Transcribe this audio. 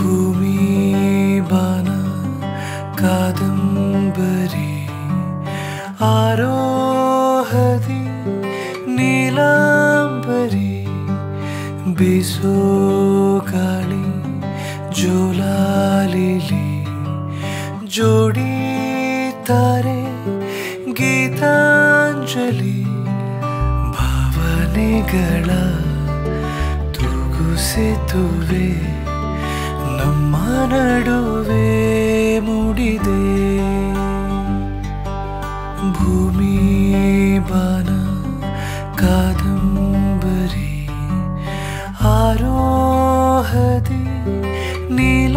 भूमि बाना कादंबरी आरोहदी नीलांबरी बीसो काली जोलालिली जोड़ी तारे गीतांजलि भावने गला सेतुवे ನಮ್ಮ ನಡುವೆ ಮೂಡಿದೆ ಭೂಮಿ ಬಾನ ಕಾದಂಬರಿ ಆರೋಹದಿ ನೀಲ